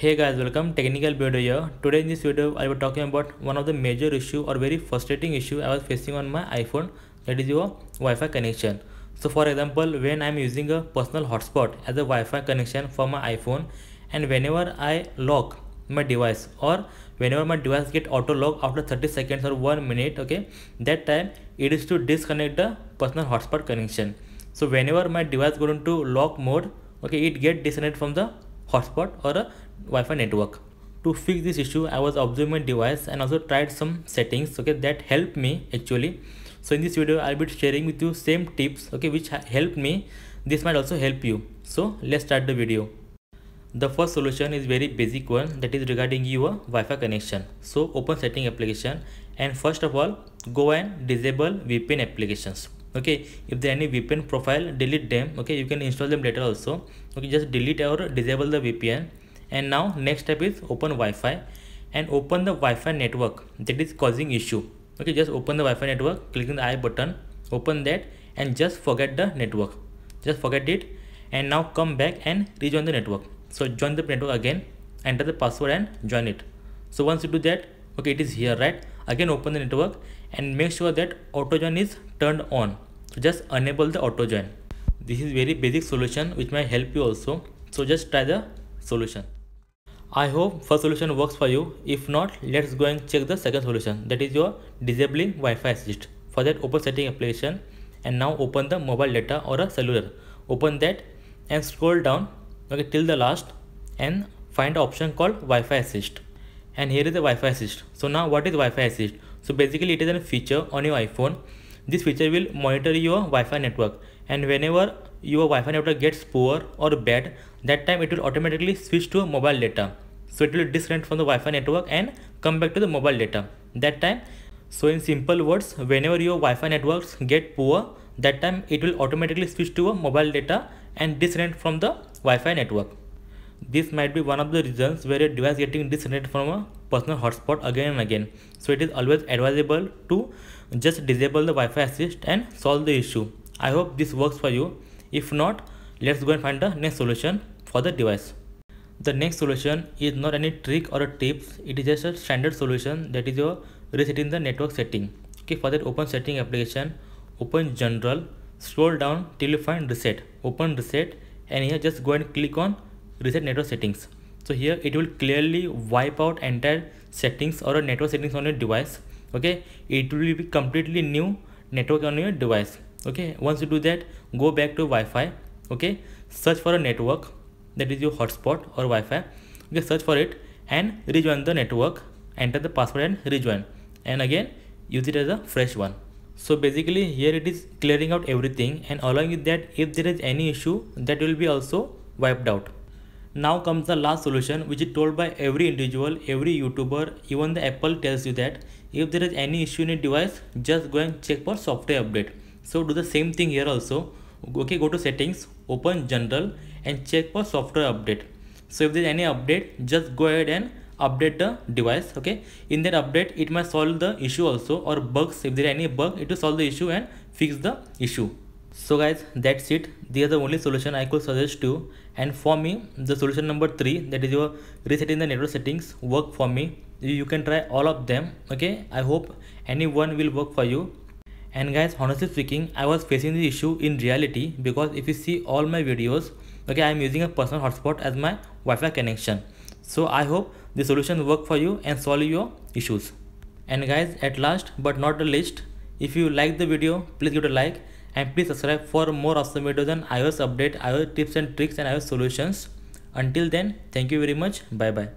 Hey guys, welcome technical video here. Today in this video I will be talking about one of the major issue or very frustrating issue I was facing on my iPhone, that is your Wi-Fi connection. So for example, when I am using a personal hotspot as a Wi-Fi connection for my iPhone, and whenever I lock my device or whenever my device get auto lock after 30 seconds or 1 minute, okay, that time it is to disconnect the personal hotspot connection. So whenever my device go into lock mode, okay, it get disconnected from the hotspot or a Wi-Fi network. To fix this issue, I was observing my device and also tried some settings, okay, that helped me actually. So in this video I'll be sharing with you same tips, okay, which helped me. This might also help you. So let's start the video. The first solution is very basic one, that is regarding your Wi-Fi connection. So open setting application and first of all go and disable VPN applications. Okay, if there any VPN profile, delete them. Okay, you can install them later also. Okay, just delete or disable the VPN. And now next step is open Wi-Fi and open the Wi-Fi network that is causing issue. Okay, just open the Wi-Fi network, clicking the I button, open that and just forget the network. Just forget it and now come back and rejoin the network. So join the network again, enter the password and join it. So once you do that, okay, it is here, right? Again open the network and make sure that auto join is turned on. So just enable the auto join. This is very basic solution which might help you also. So just try the solution. I hope first solution works for you. If not, let's go and check the second solution, that is your disabling Wi-Fi assist. For that open setting application and now open the mobile data or a cellular. Open that and scroll down, okay, till the last and find option called Wi-Fi assist. And here is the Wi-Fi assist. So now what is Wi-Fi assist? So basically it is a feature on your iPhone. This feature will monitor your Wi-Fi network, and whenever your Wi-Fi network gets poor or bad, that time it will automatically switch to mobile data. So it will disconnect from the Wi-Fi network and come back to the mobile data that time. So in simple words, whenever your Wi-Fi networks get poor, that time it will automatically switch to a mobile data and disconnect from the Wi-Fi network. This might be one of the reasons where your device getting disconnected from a personal hotspot again and again. So it is always advisable to just disable the Wi-Fi assist and solve the issue. I hope this works for you. If not, let's go and find the next solution for the device. The next solution is not any trick or a tips. It is just a standard solution, that is your resetting the network setting. Okay, for that open setting application, open general, scroll down till you find reset. Open reset and here just go and click on reset network settings. So here it will clearly wipe out entire settings or network settings on your device. Okay, it will be completely new network on your device. Okay, once you do that, go back to Wi-Fi. Okay, search for a network, that is your hotspot or Wi-Fi. Okay, search for it and rejoin the network, enter the password and rejoin, and again use it as a fresh one. So basically here it is clearing out everything and allowing you that if there is any issue, that will be also wiped out. Now comes the last solution, which is told by every individual, every YouTuber, even the Apple tells you that if there is any issue in your device, just go and check for software update. So do the same thing here also. Okay, go to settings, open general and check for software update. So if there is any update, just go ahead and update the device. Okay, in that update it might solve the issue also, or bugs. If there is any bug, it will solve the issue and fix the issue. So guys, that's it. These are the only solution I could suggest to you, and for me the solution number 3, that is your resetting the network settings, work for me. You can try all of them. Okay, I hope any one will work for you. And guys, honestly speaking, I was facing this issue in reality, because if you see all my videos, okay, I am using a personal hotspot as my Wi-Fi connection. So I hope the solution work for you and solve your issues. And guys, at last but not the least, if you like the video, please give it a like and please subscribe for more awesome videos on iOS update, iOS tips and tricks and iOS solutions. Until then, thank you very much. Bye bye.